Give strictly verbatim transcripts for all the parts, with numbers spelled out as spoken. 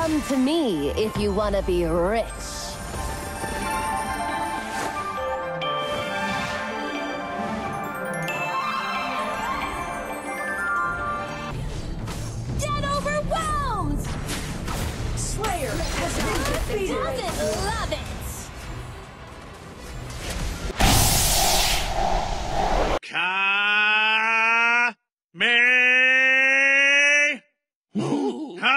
Come to me if you want to be rich. Dead overwhelmed! Slayer has been defeated! Doesn't love it! Ka me Ka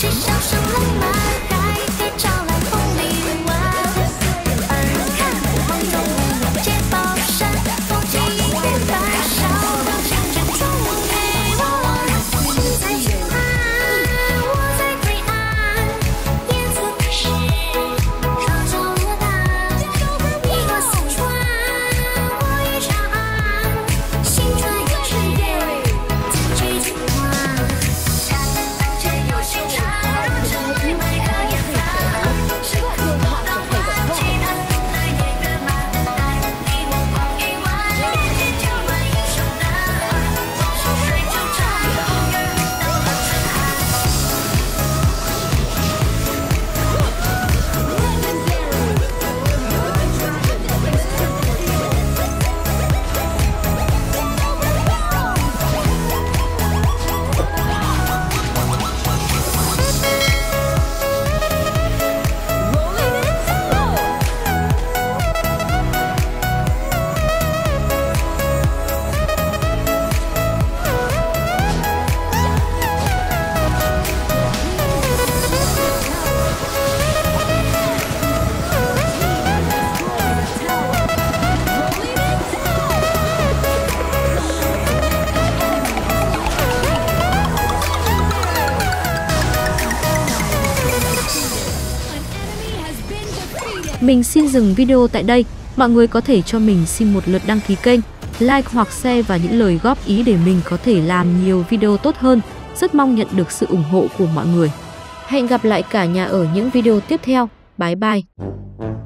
曲笑声来马盖盖招来风里闻。而看黄忠明借宝扇，风起一片白芍，山珍重陪我。人在远岸，我在对岸，言辞开始朝中荡。你我四川，我与长安，心穿越岁月，自取其乐。有心肠。 Mình xin dừng video tại đây. Mọi người có thể cho mình xin một lượt đăng ký kênh, like hoặc share và những lời góp ý để mình có thể làm nhiều video tốt hơn. Rất mong nhận được sự ủng hộ của mọi người. Hẹn gặp lại cả nhà ở những video tiếp theo. Bye bye!